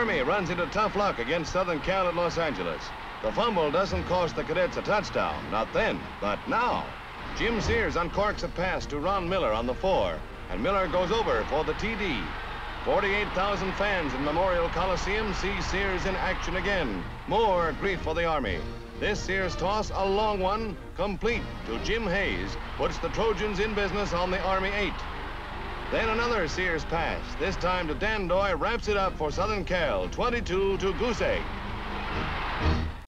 Army runs into tough luck against Southern Cal at Los Angeles. The fumble doesn't cost the Cadets a touchdown, not then, but now. Jim Sears uncorks a pass to Ron Miller on the 4, and Miller goes over for the TD. 48,000 fans in Memorial Coliseum see Sears in action again. More grief for the Army. This Sears toss, a long one, complete to Jim Hayes, puts the Trojans in business on the Army 8. Then another Sears pass, this time to Dandoy, wraps it up for Southern Cal, 22 to Goose Egg.